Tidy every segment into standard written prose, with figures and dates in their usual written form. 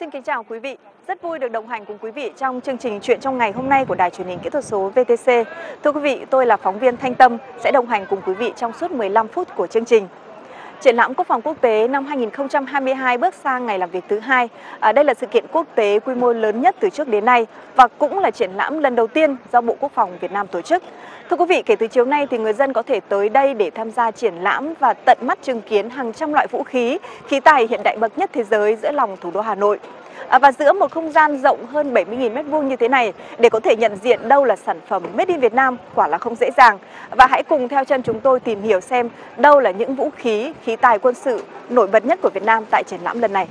Xin kính chào quý vị, rất vui được đồng hành cùng quý vị trong chương trình Chuyện trong ngày hôm nay của Đài truyền hình kỹ thuật số VTC. Thưa quý vị, tôi là phóng viên Thanh Tâm sẽ đồng hành cùng quý vị trong suốt 15 phút của chương trình. Triển lãm Quốc phòng quốc tế năm 2022 bước sang ngày làm việc thứ hai. Đây là sự kiện quốc tế quy mô lớn nhất từ trước đến nay và cũng là triển lãm lần đầu tiên do Bộ Quốc phòng Việt Nam tổ chức. Thưa quý vị, kể từ chiều nay thì người dân có thể tới đây để tham gia triển lãm và tận mắt chứng kiến hàng trăm loại vũ khí, khí tài hiện đại bậc nhất thế giới giữa lòng thủ đô Hà Nội. Và giữa một không gian rộng hơn 70.000m² như thế này, để có thể nhận diện đâu là sản phẩm Made in Việt Nam quả là không dễ dàng. Và hãy cùng theo chân chúng tôi tìm hiểu xem đâu là những vũ khí, khí tài quân sự nổi bật nhất của Việt Nam tại triển lãm lần này.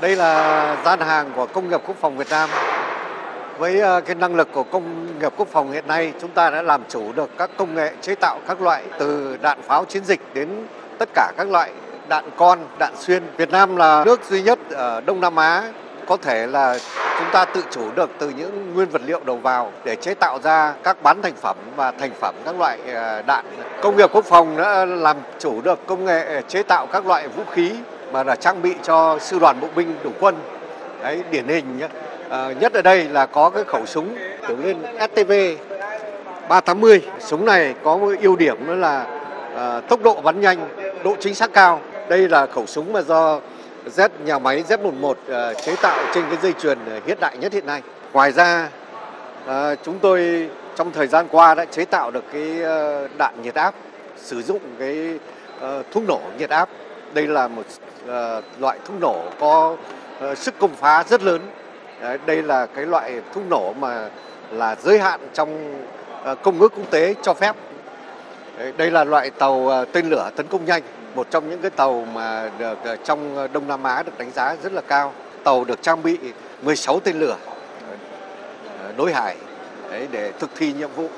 Đây là gian hàng của công nghiệp quốc phòng Việt Nam. Với cái năng lực của công nghiệp quốc phòng hiện nay, chúng ta đã làm chủ được các công nghệ chế tạo các loại, từ đạn pháo chiến dịch đến tất cả các loại đạn con, đạn xuyên. Việt Nam là nước duy nhất ở Đông Nam Á có thể là chúng ta tự chủ được từ những nguyên vật liệu đầu vào để chế tạo ra các bán thành phẩm và thành phẩm các loại đạn. Công nghiệp quốc phòng đã làm chủ được công nghệ chế tạo các loại vũ khí mà là trang bị cho sư đoàn bộ binh đủ quân. Đấy, điển hình nhất ở đây là có cái khẩu súng kiểu lên STV 380. Súng này có một ưu điểm đó là tốc độ bắn nhanh, độ chính xác cao. Đây là khẩu súng mà do nhà máy Z11 chế tạo trên cái dây chuyền hiện đại nhất hiện nay. Ngoài ra chúng tôi trong thời gian qua đã chế tạo được cái đạn nhiệt áp, sử dụng cái thuốc nổ nhiệt áp. Đây là một loại thuốc nổ có sức công phá rất lớn. Đây là cái loại thuốc nổ mà là giới hạn trong công ước quốc tế cho phép. Đây là loại tàu tên lửa tấn công nhanh, một trong những cái tàu mà được trong Đông Nam Á được đánh giá rất là cao. Tàu được trang bị 16 tên lửa đối hải để thực thi nhiệm vụ.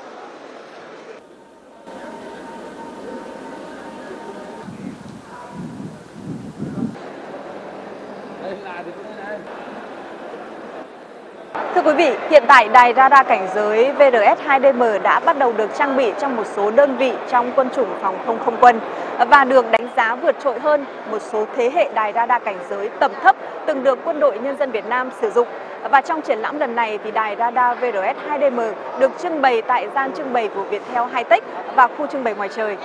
Thưa quý vị, hiện tại đài radar cảnh giới VRS-2DM đã bắt đầu được trang bị trong một số đơn vị trong quân chủng phòng không không quân và được đánh giá vượt trội hơn một số thế hệ đài radar cảnh giới tầm thấp từng được Quân đội Nhân dân Việt Nam sử dụng. Và trong triển lãm lần này thì đài radar VRS-2DM được trưng bày tại gian trưng bày của Viettel Hitech và khu trưng bày ngoài trời.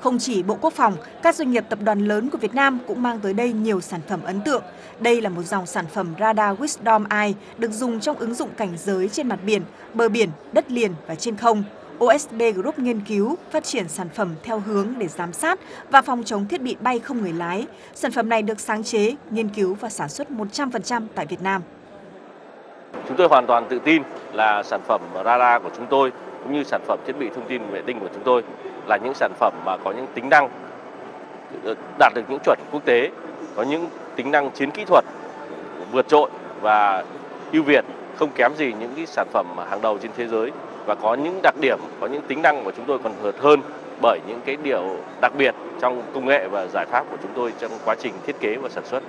Không chỉ Bộ Quốc phòng, các doanh nghiệp tập đoàn lớn của Việt Nam cũng mang tới đây nhiều sản phẩm ấn tượng. Đây là một dòng sản phẩm radar Wisdom Eye được dùng trong ứng dụng cảnh giới trên mặt biển, bờ biển, đất liền và trên không. OSB Group nghiên cứu, phát triển sản phẩm theo hướng để giám sát và phòng chống thiết bị bay không người lái. Sản phẩm này được sáng chế, nghiên cứu và sản xuất 100% tại Việt Nam. Chúng tôi hoàn toàn tự tin là sản phẩm radar của chúng tôi cũng như sản phẩm thiết bị thông tin vệ tinh của chúng tôi là những sản phẩm mà có những tính năng đạt được những chuẩn quốc tế, có những tính năng chiến kỹ thuật vượt trội và ưu việt, không kém gì những cái sản phẩm hàng đầu trên thế giới, và có những đặc điểm, có những tính năng của chúng tôi còn vượt hơn bởi những cái điều đặc biệt trong công nghệ và giải pháp của chúng tôi trong quá trình thiết kế và sản xuất.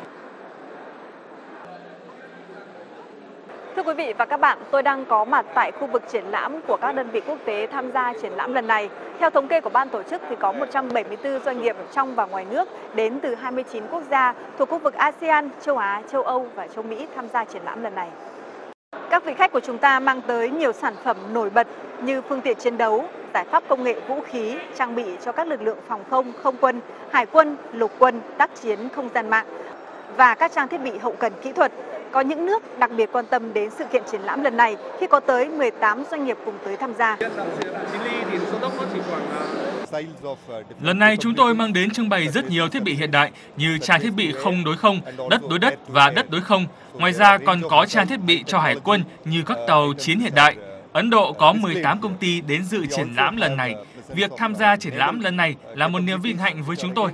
Thưa quý vị và các bạn, tôi đang có mặt tại khu vực triển lãm của các đơn vị quốc tế tham gia triển lãm lần này. Theo thống kê của ban tổ chức thì có 174 doanh nghiệp trong và ngoài nước đến từ 29 quốc gia thuộc khu vực ASEAN, châu Á, châu Âu và châu Mỹ tham gia triển lãm lần này. Các vị khách của chúng ta mang tới nhiều sản phẩm nổi bật như phương tiện chiến đấu, giải pháp công nghệ vũ khí, trang bị cho các lực lượng phòng không, không quân, hải quân, lục quân, tác chiến, không gian mạng và các trang thiết bị hậu cần kỹ thuật. Có những nước đặc biệt quan tâm đến sự kiện triển lãm lần này khi có tới 18 doanh nghiệp cùng tới tham gia. Lần này chúng tôi mang đến trưng bày rất nhiều thiết bị hiện đại như trang thiết bị không đối không, đất đối đất và đất đối không. Ngoài ra còn có trang thiết bị cho hải quân như các tàu chiến hiện đại. Ấn Độ có 18 công ty đến dự triển lãm lần này. Việc tham gia triển lãm lần này là một niềm vinh hạnh với chúng tôi.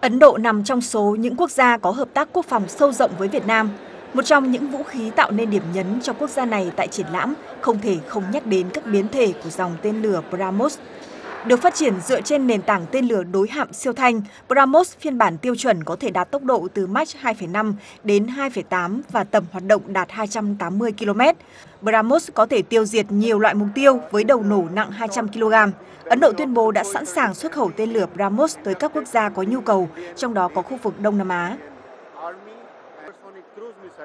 Ấn Độ nằm trong số những quốc gia có hợp tác quốc phòng sâu rộng với Việt Nam. Một trong những vũ khí tạo nên điểm nhấn cho quốc gia này tại triển lãm không thể không nhắc đến các biến thể của dòng tên lửa BrahMos. Được phát triển dựa trên nền tảng tên lửa đối hạm siêu thanh, BrahMos phiên bản tiêu chuẩn có thể đạt tốc độ từ Mach 2,5 đến 2,8 và tầm hoạt động đạt 280 km. BrahMos có thể tiêu diệt nhiều loại mục tiêu với đầu nổ nặng 200 kg. Ấn Độ tuyên bố đã sẵn sàng xuất khẩu tên lửa BrahMos tới các quốc gia có nhu cầu, trong đó có khu vực Đông Nam Á.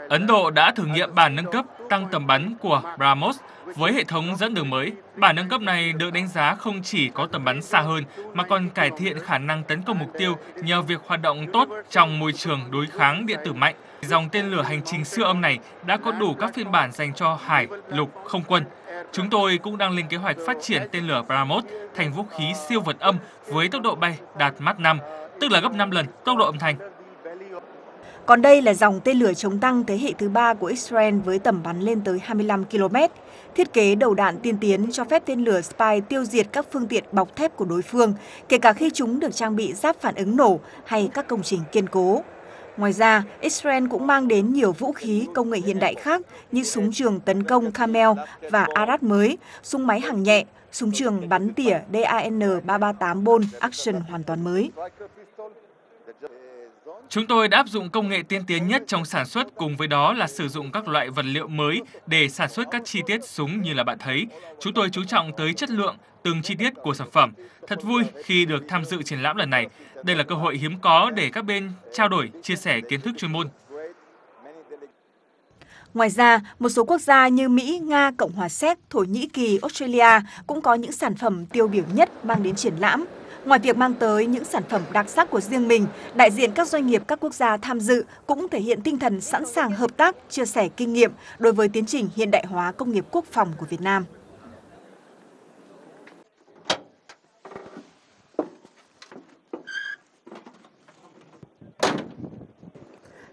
Ấn Độ đã thử nghiệm bản nâng cấp tăng tầm bắn của BrahMos với hệ thống dẫn đường mới. Bản nâng cấp này được đánh giá không chỉ có tầm bắn xa hơn mà còn cải thiện khả năng tấn công mục tiêu nhờ việc hoạt động tốt trong môi trường đối kháng điện tử mạnh. Dòng tên lửa hành trình siêu âm này đã có đủ các phiên bản dành cho hải, lục, không quân. Chúng tôi cũng đang lên kế hoạch phát triển tên lửa BrahMos thành vũ khí siêu vượt âm với tốc độ bay đạt Mach 5, tức là gấp 5 lần tốc độ âm thanh. Còn đây là dòng tên lửa chống tăng thế hệ thứ 3 của Israel với tầm bắn lên tới 25 km. Thiết kế đầu đạn tiên tiến cho phép tên lửa Spike tiêu diệt các phương tiện bọc thép của đối phương, kể cả khi chúng được trang bị giáp phản ứng nổ hay các công trình kiên cố. Ngoài ra, Israel cũng mang đến nhiều vũ khí công nghệ hiện đại khác như súng trường tấn công Kamel và Arad mới, súng máy hàng nhẹ, súng trường bắn tỉa DAN-338 Bolt Action hoàn toàn mới. Chúng tôi đã áp dụng công nghệ tiên tiến nhất trong sản xuất, cùng với đó là sử dụng các loại vật liệu mới để sản xuất các chi tiết súng như là bạn thấy. Chúng tôi chú trọng tới chất lượng, từng chi tiết của sản phẩm. Thật vui khi được tham dự triển lãm lần này. Đây là cơ hội hiếm có để các bên trao đổi, chia sẻ kiến thức chuyên môn. Ngoài ra, một số quốc gia như Mỹ, Nga, Cộng hòa Séc, Thổ Nhĩ Kỳ, Australia cũng có những sản phẩm tiêu biểu nhất mang đến triển lãm. Ngoài việc mang tới những sản phẩm đặc sắc của riêng mình, đại diện các doanh nghiệp các quốc gia tham dự cũng thể hiện tinh thần sẵn sàng hợp tác, chia sẻ kinh nghiệm đối với tiến trình hiện đại hóa công nghiệp quốc phòng của Việt Nam.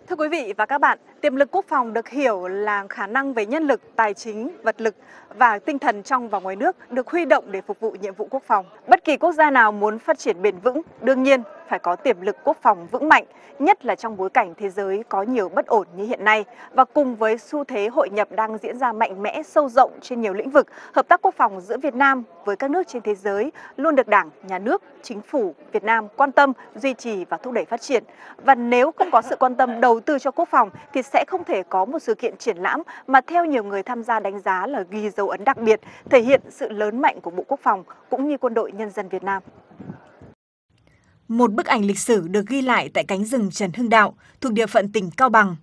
Thưa quý vị và các bạn, tiềm lực quốc phòng được hiểu là khả năng về nhân lực, tài chính, vật lực và tinh thần trong và ngoài nước được huy động để phục vụ nhiệm vụ quốc phòng. Bất kỳ quốc gia nào muốn phát triển bền vững, đương nhiên phải có tiềm lực quốc phòng vững mạnh, nhất là trong bối cảnh thế giới có nhiều bất ổn như hiện nay. Và cùng với xu thế hội nhập đang diễn ra mạnh mẽ, sâu rộng trên nhiều lĩnh vực, hợp tác quốc phòng giữa Việt Nam với các nước trên thế giới luôn được Đảng, Nhà nước, Chính phủ Việt Nam quan tâm, duy trì và thúc đẩy phát triển. Và nếu không có sự quan tâm đầu tư cho quốc phòng thì sẽ không thể có một sự kiện triển lãm mà theo nhiều người tham gia đánh giá là ghi dấu ấn đặc biệt, thể hiện sự lớn mạnh của Bộ Quốc phòng cũng như Quân đội Nhân dân Việt Nam. Một bức ảnh lịch sử được ghi lại tại cánh rừng Trần Hưng Đạo, thuộc địa phận tỉnh Cao Bằng.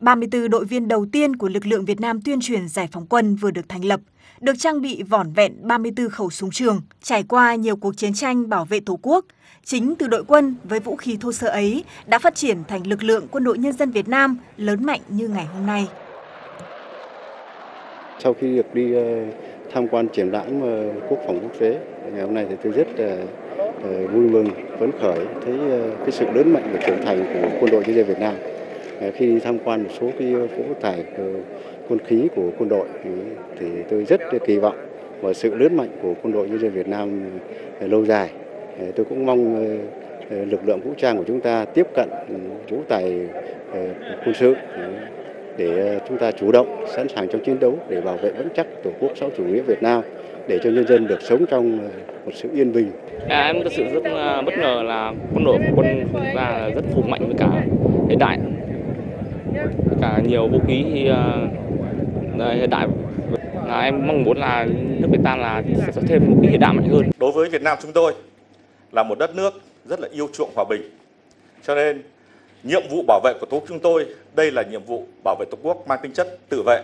34 đội viên đầu tiên của lực lượng Việt Nam tuyên truyền giải phóng quân vừa được thành lập, được trang bị vỏn vẹn 34 khẩu súng trường, trải qua nhiều cuộc chiến tranh bảo vệ Tổ quốc. Chính từ đội quân với vũ khí thô sơ ấy đã phát triển thành lực lượng Quân đội Nhân dân Việt Nam lớn mạnh như ngày hôm nay. Sau khi được đi tham quan triển lãm quốc phòng quốc tế, ngày hôm nay thì tôi rất vui mừng, phấn khởi thấy cái sự lớn mạnh và trưởng thành của Quân đội Nhân dân Việt Nam. Khi tham quan một số cái vũ thải quân khí của quân đội thì tôi rất kỳ vọng vào sự lớn mạnh của Quân đội Nhân dân Việt Nam lâu dài. Tôi cũng mong lực lượng vũ trang của chúng ta tiếp cận vũ tài quân sự để chúng ta chủ động, sẵn sàng trong chiến đấu để bảo vệ vững chắc Tổ quốc xã hội chủ nghĩa Việt Nam, để cho nhân dân được sống trong một sự yên bình. Em thật sự rất bất ngờ là quân đội của quân và rất hùng mạnh với cả hiện đại, với cả nhiều vũ khí hiện đại. Em mong muốn là nước Việt Nam là sẽ có thêm một cái hiện đại mạnh hơn. Đối với Việt Nam chúng tôi là một đất nước rất là yêu chuộng hòa bình, cho nên nhiệm vụ bảo vệ của tổ quốc chúng tôi đây là nhiệm vụ bảo vệ tổ quốc mang tính chất tự vệ.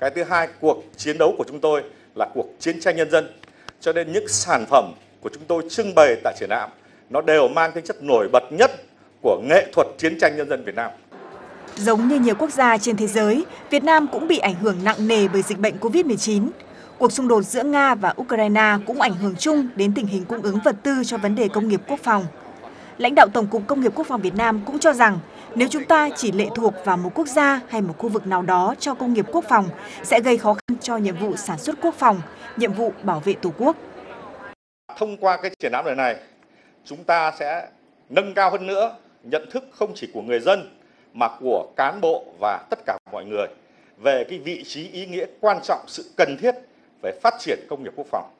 Cái thứ hai, cuộc chiến đấu của chúng tôi là cuộc chiến tranh nhân dân, cho nên những sản phẩm của chúng tôi trưng bày tại triển lãm nó đều mang tính chất nổi bật nhất của nghệ thuật chiến tranh nhân dân Việt Nam. Giống như nhiều quốc gia trên thế giới, Việt Nam cũng bị ảnh hưởng nặng nề bởi dịch bệnh Covid-19. Cuộc xung đột giữa Nga và Ukraine cũng ảnh hưởng chung đến tình hình cung ứng vật tư cho vấn đề công nghiệp quốc phòng. Lãnh đạo Tổng cục Công nghiệp Quốc phòng Việt Nam cũng cho rằng nếu chúng ta chỉ lệ thuộc vào một quốc gia hay một khu vực nào đó cho công nghiệp quốc phòng sẽ gây khó khăn cho nhiệm vụ sản xuất quốc phòng, nhiệm vụ bảo vệ Tổ quốc. Thông qua cái triển lãm lần này, chúng ta sẽ nâng cao hơn nữa nhận thức không chỉ của người dân mà của cán bộ và tất cả mọi người về cái vị trí, ý nghĩa quan trọng, sự cần thiết về phát triển công nghiệp quốc phòng.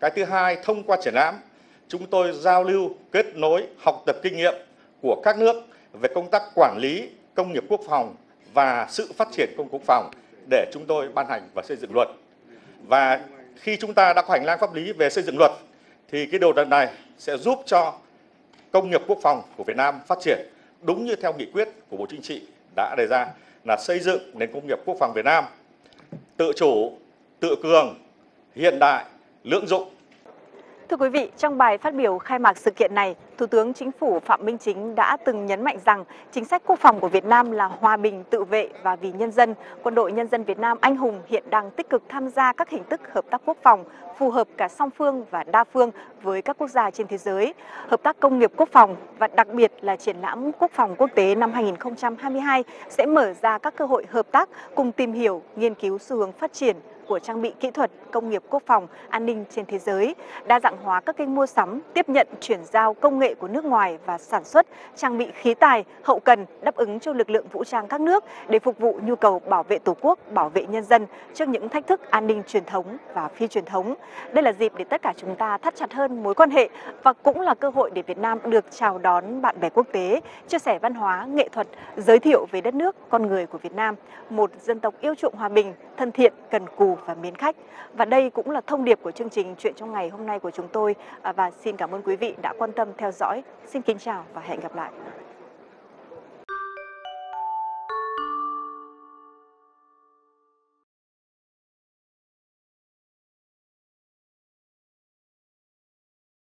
Cái thứ hai, thông qua triển lãm, chúng tôi giao lưu, kết nối, học tập kinh nghiệm của các nước về công tác quản lý công nghiệp quốc phòng và sự phát triển công nghiệp quốc phòng để chúng tôi ban hành và xây dựng luật. Và khi chúng ta đã có hành lang pháp lý về xây dựng luật thì cái đồ đạc này sẽ giúp cho công nghiệp quốc phòng của Việt Nam phát triển đúng như theo nghị quyết của Bộ Chính trị đã đề ra là xây dựng nền công nghiệp quốc phòng Việt Nam tự chủ, tự cường, hiện đại, lưỡng dụng. Thưa quý vị, trong bài phát biểu khai mạc sự kiện này, Thủ tướng Chính phủ Phạm Minh Chính đã từng nhấn mạnh rằng chính sách quốc phòng của Việt Nam là hòa bình, tự vệ và vì nhân dân. Quân đội Nhân dân Việt Nam anh hùng hiện đang tích cực tham gia các hình thức hợp tác quốc phòng, phù hợp cả song phương và đa phương với các quốc gia trên thế giới, hợp tác công nghiệp quốc phòng và đặc biệt là triển lãm quốc phòng quốc tế năm 2022 sẽ mở ra các cơ hội hợp tác cùng tìm hiểu, nghiên cứu xu hướng phát triển của trang bị kỹ thuật, công nghiệp quốc phòng, an ninh trên thế giới, đa dạng hóa các kênh mua sắm, tiếp nhận, chuyển giao công nghệ của nước ngoài và sản xuất, trang bị khí tài, hậu cần đáp ứng cho lực lượng vũ trang các nước để phục vụ nhu cầu bảo vệ Tổ quốc, bảo vệ nhân dân trước những thách thức an ninh truyền thống và phi truyền thống. Đây là dịp để tất cả chúng ta thắt chặt hơn mối quan hệ và cũng là cơ hội để Việt Nam được chào đón bạn bè quốc tế, chia sẻ văn hóa, nghệ thuật, giới thiệu về đất nước, con người của Việt Nam, một dân tộc yêu chuộng hòa bình, thân thiện, cần cù và mến khách. Và đây cũng là thông điệp của chương trình Chuyện trong ngày hôm nay của chúng tôi. Và xin cảm ơn quý vị đã quan tâm theo dõi. Xin kính chào và hẹn gặp lại.